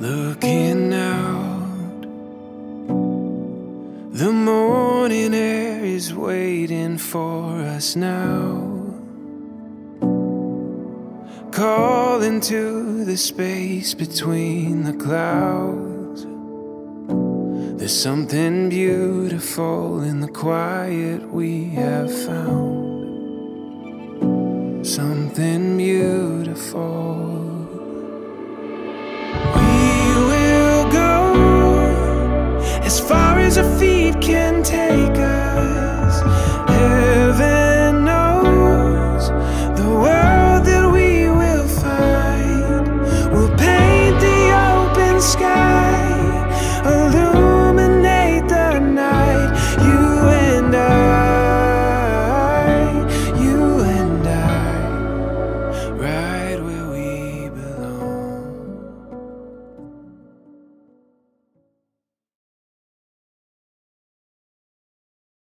Looking out, the morning air is waiting for us now, calling to the space between the clouds. There's something beautiful in the quiet we have found, something beautiful. As far as our feet can take